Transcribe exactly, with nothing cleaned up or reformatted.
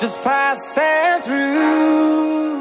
just passing through.